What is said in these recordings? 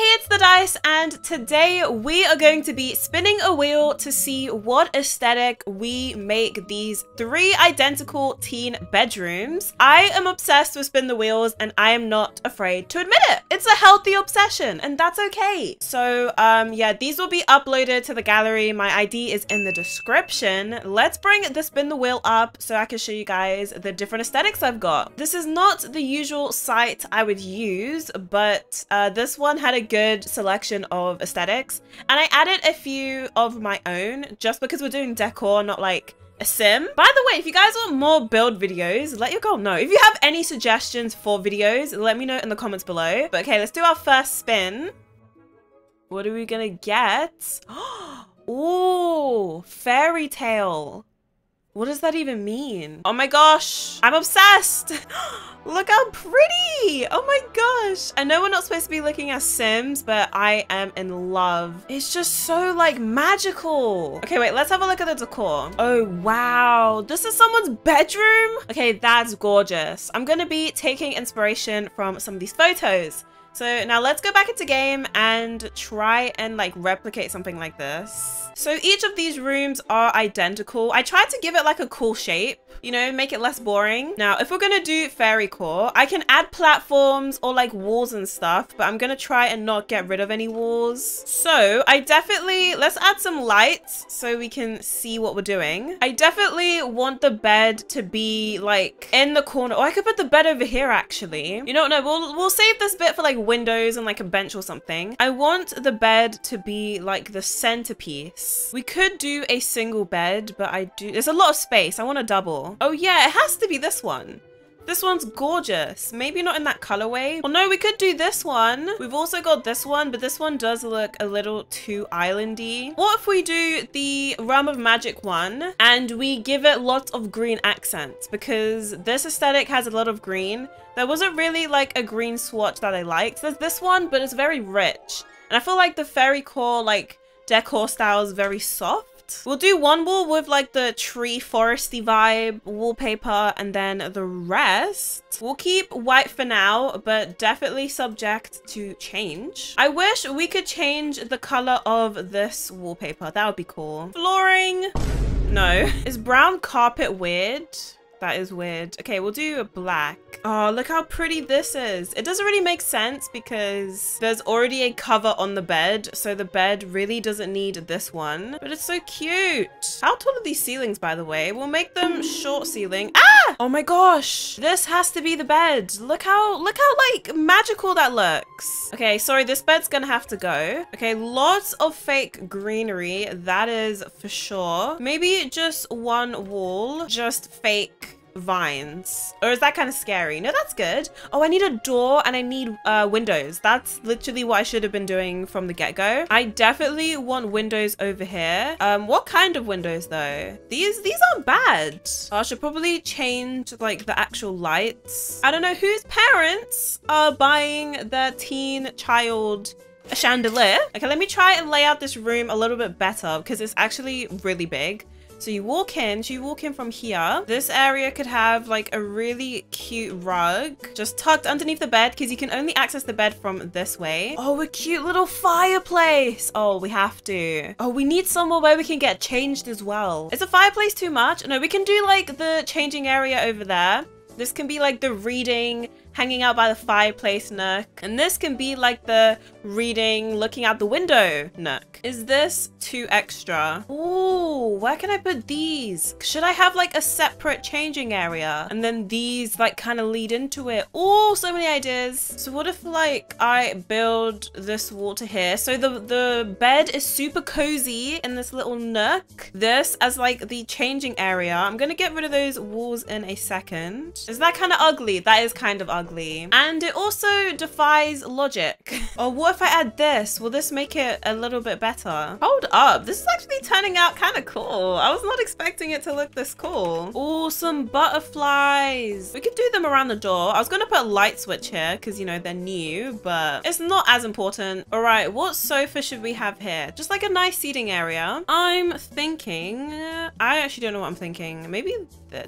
Hey, it's The Dice, and today we are going to be spinning a wheel to see what aesthetic we make these three identical teen bedrooms. I am obsessed with spin the wheels, and I am not afraid to admit it. It's a healthy obsession, and that's okay. So yeah, these will be uploaded to the gallery. My ID is in the description. Let's bring the spin the wheel up so I can show you guys the different aesthetics I've got. This is not the usual site I would use, but this one had a good selection of aesthetics, and I added a few of my own just because we're doing decor, not like a sim. By the way, if you guys want more build videos, let your girl know. If you have any suggestions for videos, let me know in the comments below. But okay, let's do our first spin. What are we gonna get? Oh, fairy tale. What does that even mean? Oh my gosh, I'm obsessed. Look how pretty. Oh my gosh. I know we're not supposed to be looking at Sims, but I am in love. It's just so like magical. Okay, wait, let's have a look at the decor. Oh wow, this is someone's bedroom. Okay, that's gorgeous. I'm gonna be taking inspiration from some of these photos. So now let's go back into game and try and like replicate something like this. So each of these rooms are identical. I tried to give it like a cool shape, you know, make it less boring. Now, if we're gonna do fairy core, I can add platforms or like walls and stuff, but I'm gonna try and not get rid of any walls. So I definitely, let's add some lights so we can see what we're doing. I definitely want the bed to be like in the corner. Oh, I could put the bed over here actually. You know, no, we'll save this bit for like windows and like a bench or something. I want the bed to be like the centerpiece. We could do a single bed, but there's a lot of space. I want a double. Oh yeah, it has to be this one. This one's gorgeous. Maybe not in that colorway. Well, no, we could do this one. We've also got this one, but this one does look a little too islandy. What if we do the Realm of Magic one and we give it lots of green accents, because this aesthetic has a lot of green. There wasn't really like a green swatch that I liked. There's this one, but it's very rich. And I feel like the fairy core, like decor style is very soft. We'll do one wall with like the tree foresty vibe wallpaper, and then the rest we'll keep white for now, but definitely subject to change. I wish we could change the color of this wallpaper. That would be cool. Flooring, no. Is brown carpet weird? That is weird. Okay, we'll do a black. Oh, look how pretty this is. It doesn't really make sense because there's already a cover on the bed, so the bed really doesn't need this one. But it's so cute. How tall are these ceilings, by the way? We'll make them short ceiling. Ah! Oh my gosh. This has to be the bed. Look how like magical that looks. Okay, sorry, this bed's gonna have to go. Okay, lots of fake greenery. That is for sure. Maybe just one wall, just fake vines. Or is that kind of scary? No, that's good. Oh, I need a door and I need windows. That's literally what I should have been doing from the get-go. I definitely want windows over here. What kind of windows though? These aren't bad. I should probably change like the actual lights. I don't know whose parents are buying their teen child a chandelier. Okay, let me try and lay out this room a little bit better because it's actually really big. So you walk in from here. This area could have like a really cute rug just tucked underneath the bed because you can only access the bed from this way. Oh, a cute little fireplace. Oh, we have to. Oh, we need somewhere where we can get changed as well. Is a fireplace too much? No, we can do like the changing area over there. This can be like the reading, hanging out by the fireplace nook. And this can be like the reading, looking out the window nook. Is this too extra? Ooh, where can I put these? Should I have like a separate changing area? And then these like kind of lead into it. Ooh, so many ideas. So what if like I build this wall to here? So the bed is super cozy in this little nook. This as like the changing area. I'm gonna get rid of those walls in a second. Is that kind of ugly? That is kind of ugly, and it also defies logic. Or what if I add this? Will this make it a little bit better? Hold up, this is actually turning out kind of cool. I was not expecting it to look this cool. Oh, some butterflies. We could do them around the door. I was gonna put a light switch here because, you know, they're new, but it's not as important. All right, what sofa should we have here? Just like a nice seating area. I'm thinking, I actually don't know what I'm thinking. Maybe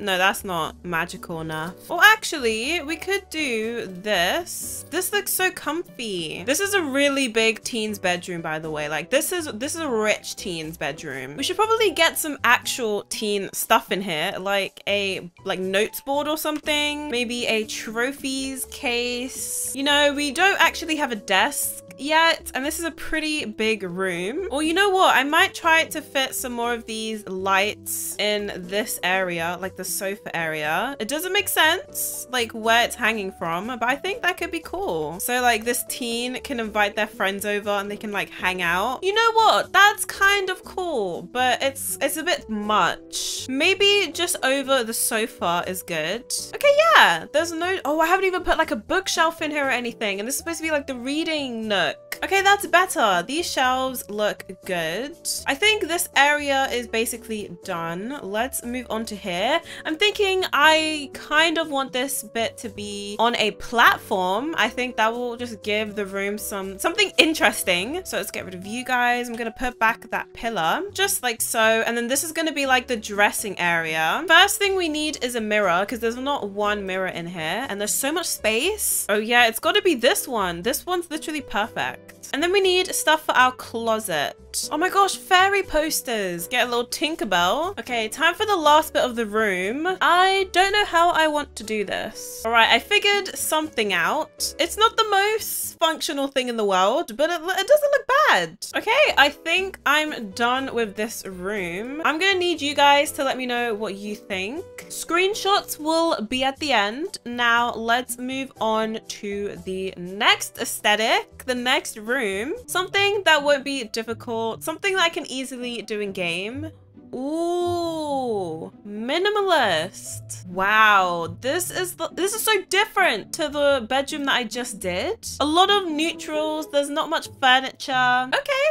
no, that's not magical enough. Or actually we could do do this. This looks so comfy. This is a really big teen's bedroom, by the way. Like, this is a rich teen's bedroom. We should probably get some actual teen stuff in here, like a notes board or something, maybe a trophies case. You know, we don't actually have a desk yet, and this is a pretty big room. Or you know what, I might try to fit some more of these lights in this area, like the sofa area. It doesn't make sense like where it's hanging from, but I think that could be cool. So like this teen can invite their friends over and they can like hang out. You know what, that's kind of cool, but it's a bit much. Maybe just over the sofa is good. Okay, yeah, there's no, oh, I haven't even put like a bookshelf in here or anything, and this is supposed to be like the reading nook. Okay, that's better. These shelves look good. I think this area is basically done. Let's move on to here. I'm thinking I kind of want this bit to be on a platform. I think that will just give the room something interesting. So let's get rid of you guys. I'm gonna put back that pillar just like so, and then this is gonna be like the dressing area. First thing we need is a mirror, because there's not one mirror in here and there's so much space. Oh yeah, it's got to be this one. This one's literally perfect. And then we need stuff for our closet. Oh my gosh, fairy posters. Get a little Tinkerbell. Okay, time for the last bit of the room. I don't know how I want to do this. All right, I figured something out. It's not the most functional thing in the world, but it doesn't look bad. Okay, I think I'm done with this room. I'm gonna need you guys to let me know what you think. Screenshots will be at the end. Now let's move on to the next aesthetic, the next room. Something that won't be difficult. Something that I can easily do in game. Ooh, minimalist. Wow, this is so different to the bedroom that I just did. A lot of neutrals, there's not much furniture. Okay,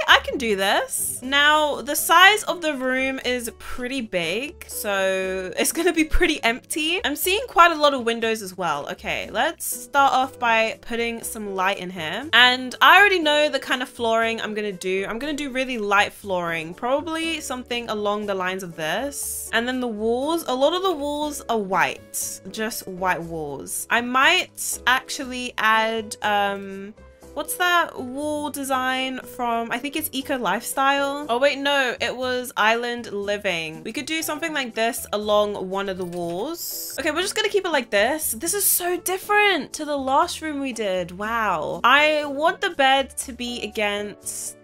I can do this. Now, the size of the room is pretty big, so it's gonna be pretty empty. I'm seeing quite a lot of windows as well. Okay, let's start off by putting some light in here. And I already know the kind of flooring I'm gonna do. I'm gonna do really light flooring, probably something along the lines of this. And then the walls, a lot of the walls are white, just white walls. I might actually add what's that wall design from, I think it's Eco Lifestyle. Oh wait, no, it was Island Living. We could do something like this along one of the walls. Okay, we're just gonna keep it like this. This is so different to the last room we did. Wow. I want the bed to be against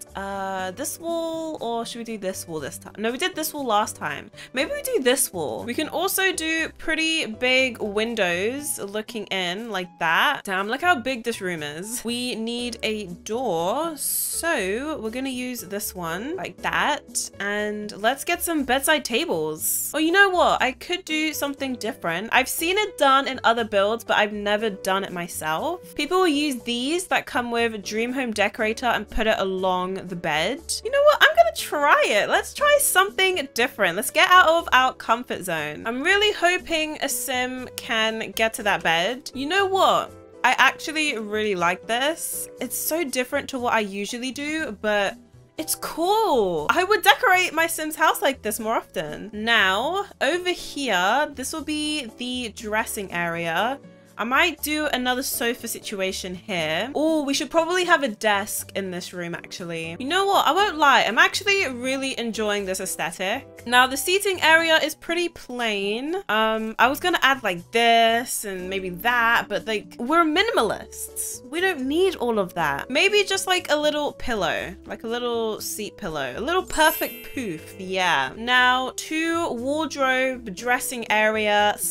this wall, or should we do this wall this time? No, we did this wall last time. Maybe we do this wall. We can also do pretty big windows looking in like that. Damn, look how big this room is. We need a door, so we're gonna use this one like that. And let's get some bedside tables. Oh, you know what? I could do something different. I've seen it done in other builds, but I've never done it myself. People will use these that come with Dream Home Decorator and put it along the bed. You know what? I'm gonna try it. Let's try something different. Let's get out of our comfort zone. I'm really hoping a sim can get to that bed. You know what? I actually really like this. It's so different to what I usually do, but it's cool. I would decorate my Sims house like this more often. Now, over here, this will be the dressing area. I might do another sofa situation here. Oh, we should probably have a desk in this room, actually. You know what? I won't lie. I'm actually really enjoying this aesthetic. Now, the seating area is pretty plain. I was gonna add like this and maybe that, but like, we're minimalists. We don't need all of that. Maybe just like a little pillow, like a little seat pillow, a little perfect poof. Yeah. Now, to wardrobe, dressing area /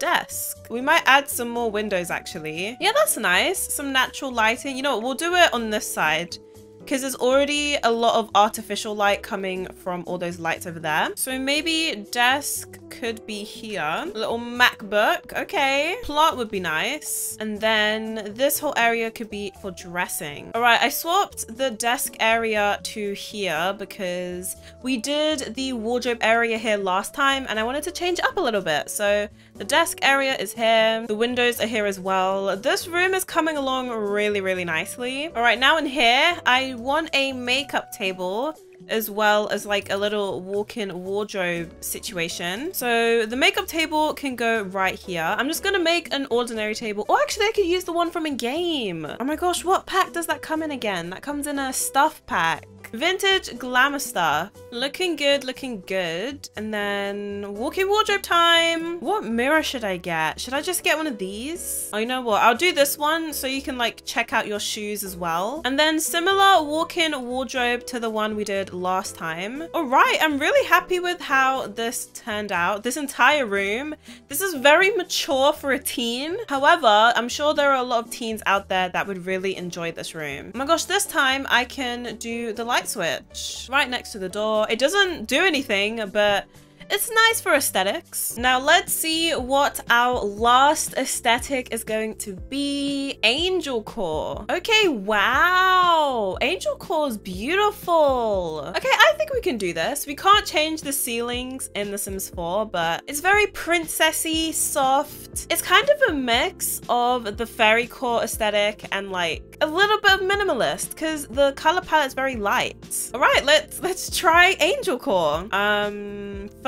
desk. We might add some more windows actually. Yeah, that's nice. Some natural lighting. You know what? We'll do it on this side, because there's already a lot of artificial light coming from all those lights over there. So maybe desk could be here. Little MacBook. Okay. Plot would be nice. And then this whole area could be for dressing. All right. I swapped the desk area to here because we did the wardrobe area here last time and I wanted to change it up a little bit. So the desk area is here. The windows are here as well. This room is coming along really, really nicely. All right. Now in here, I want a makeup table as well as like a little walk-in wardrobe situation. So the makeup table can go right here. I'm just gonna make an ordinary table. Oh, actually I could use the one from a game. Oh my gosh, what pack does that come in again? That comes in a stuff pack. Vintage Glamour Star. Looking good, looking good. And then walk-in wardrobe time. What mirror should I get? Should I just get one of these? Oh, you know what? I'll do this one so you can like check out your shoes as well. And then similar walk-in wardrobe to the one we did last time. All right, I'm really happy with how this turned out. This entire room. This is very mature for a teen. However, I'm sure there are a lot of teens out there that would really enjoy this room. Oh my gosh, this time I can do the light switch right next to the door. It doesn't do anything, but it's nice for aesthetics. Now let's see what our last aesthetic is going to be. Angel core. Okay, wow. Angel core is beautiful. Okay, I think we can do this. We can't change the ceilings in The Sims 4, but it's very princessy, soft. It's kind of a mix of the fairy core aesthetic and like a little bit of minimalist because the color palette is very light. All right, let's try angel core.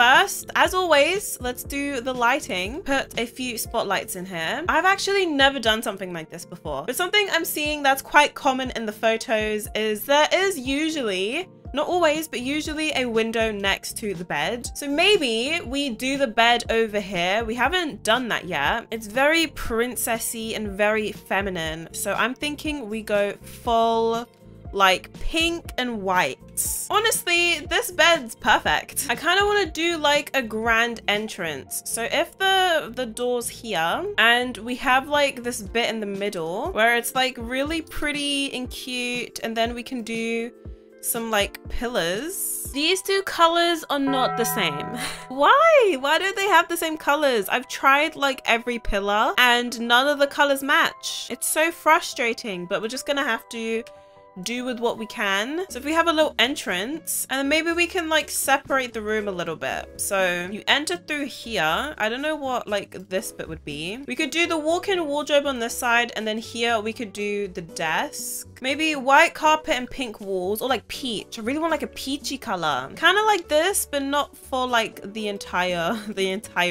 First, as always, let's do the lighting. Put a few spotlights in here. I've actually never done something like this before, but something I'm seeing that's quite common in the photos is there is usually, not always, but usually a window next to the bed. So maybe we do the bed over here. We haven't done that yet. It's very princessy and very feminine. So I'm thinking we go full like pink and white. Honestly, this bed's perfect. I kind of want to do like a grand entrance. So if the door's here and we have like this bit in the middle where it's like really pretty and cute, and then we can do some like pillars. These two colors are not the same. Why don't they have the same colors? I've tried like every pillar and none of the colors match. It's so frustrating, but we're just gonna have to do with what we can. So if we have a little entrance, and then maybe we can like separate the room a little bit. So you enter through here. I don't know what like this bit would be. We could do the walk-in wardrobe on this side, and then here we could do the desk. Maybe white carpet and pink walls, or like peach. I really want like a peachy color. Kind of like this, but not for like the entire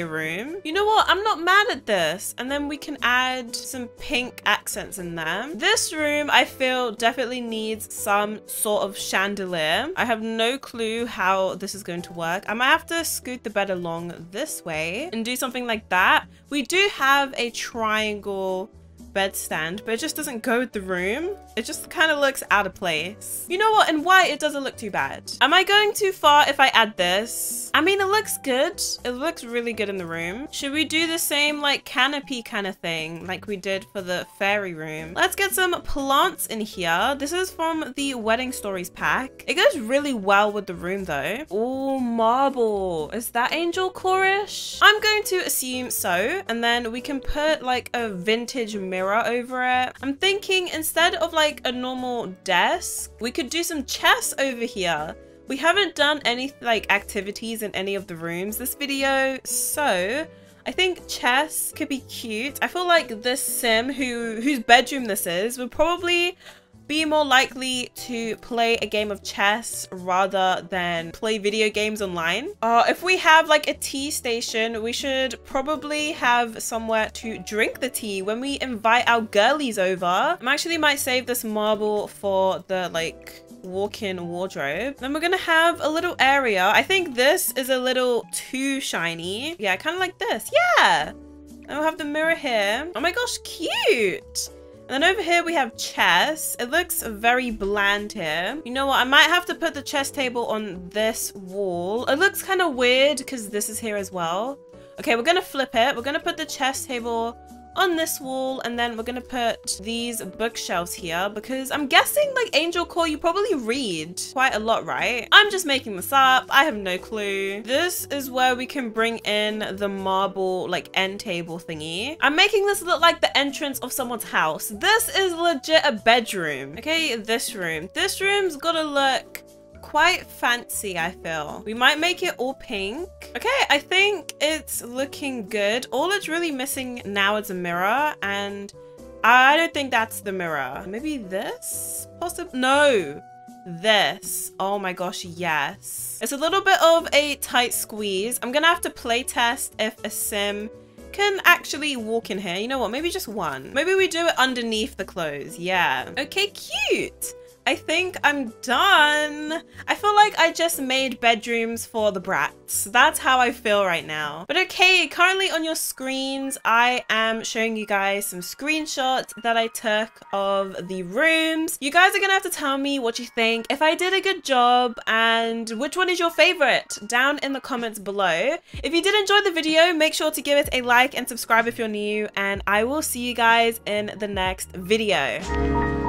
room. You know what? I'm not mad at this. And then we can add some pink accents in there. This room, I feel, definitely needs some sort of chandelier. I have no clue how this is going to work. I might have to scoot the bed along this way and do something like that. We do have a triangle bed stand, but it just doesn't go with the room. It just kind of looks out of place. You know what? And why it doesn't look too bad. Am I going too far if I add this? I mean, it looks good. It looks really good in the room. Should we do the same like canopy kind of thing like we did for the fairy room? Let's get some plants in here. This is from the Wedding Stories pack. It goes really well with the room though. Oh, marble. Is that angel core-ish? I'm going to assume so. And then we can put like a vintage mirror over it. I'm thinking instead of like a normal desk, we could do some chess over here. We haven't done any like activities in any of the rooms this video, so I think chess could be cute. I feel like this sim whose bedroom this is would probably be more likely to play a game of chess rather than play video games online. If we have like a tea station, we should probably have somewhere to drink the tea when we invite our girlies over. I actually might save this marble for the like walk-in wardrobe. Then we're gonna have a little area. I think this is a little too shiny. Yeah, kind of like this. Yeah! And we'll have the mirror here. Oh my gosh, cute! And then over here we have chess. It looks very bland here. You know what? I might have to put the chess table on this wall. It looks kind of weird because this is here as well. Okay, we're going to flip it. We're going to put the chess table on this wall, and then we're going to put these bookshelves here because I'm guessing like angel core, you probably read quite a lot, right? I'm just making this up. I have no clue. This is where we can bring in the marble like end table thingy. I'm making this look like the entrance of someone's house. This is legit a bedroom. Okay, this room. This room's gotta look quite fancy, I feel. We might make it all pink. Okay, I think it's looking good. All it's really missing now is a mirror, and I don't think that's the mirror. Maybe this? Possibly? No. this. Oh my gosh, yes. It's a little bit of a tight squeeze. I'm gonna have to play test if a sim can actually walk in here. You know what, maybe just one. Maybe we do it underneath the clothes, yeah. Okay, cute. I think I'm done. I feel like I just made bedrooms for the brats. That's how I feel right now. But okay, currently on your screens, I am showing you guys some screenshots that I took of the rooms. You guys are gonna have to tell me what you think, if I did a good job, and which one is your favorite, down in the comments below. If you did enjoy the video, make sure to give it a like and subscribe if you're new, and I will see you guys in the next video.